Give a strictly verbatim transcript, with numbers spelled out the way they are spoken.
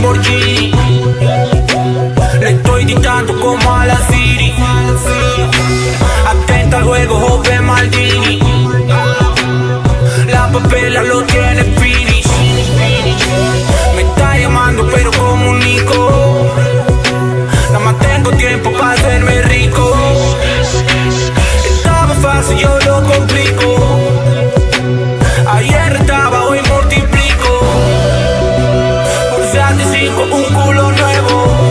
Lamborghini. Le estoy dictando como a la Siri. Atenta al juego, Jose Maldini. La papela lo tiene finish. Me está llamando pero comunico. Nada más tengo tiempo para hacerme rico. Estaba fácil, yo lo complico. Un culo nuevo.